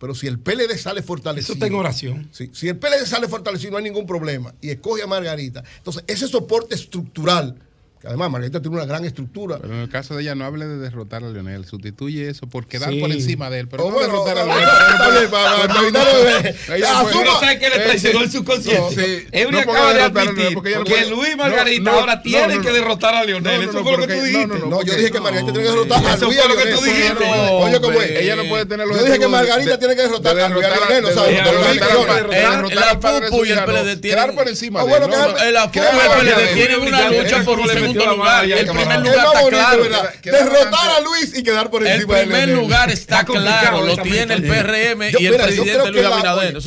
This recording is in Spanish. Pero si el PLD sale fortalecido... Eso está en oración. Si el PLD sale fortalecido, no hay ningún problema. Y escoge a Margarita. Entonces, ese soporte estructural... Que además, Margarita tiene una gran estructura. Pero en el caso de ella, no hable de derrotar a Leonel. Sustituye eso por quedar por encima de él. Pero no derrotar a Leonel. Asuma que le traicionó el subconsciente. Euri acaba de admitir que Luis Margarita ahora tiene que derrotar a Leonel. Eso fue lo que tú dijiste. No, yo dije que Margarita tiene que derrotar a Luis. Eso fue lo que tú dijiste. Oye, ¿cómo es? Ella no puede tener los... Yo dije que Margarita tiene que derrotar a Leonel. No sabe. La FUPU y el PLD tienen... La FUPU y el PLD tienen una lucha por un... El primer lugar está claro. Derrotar a Luis y quedar por encima de él. El primer lugar está claro, lo tiene el PRM y el presidente Luis Abinader.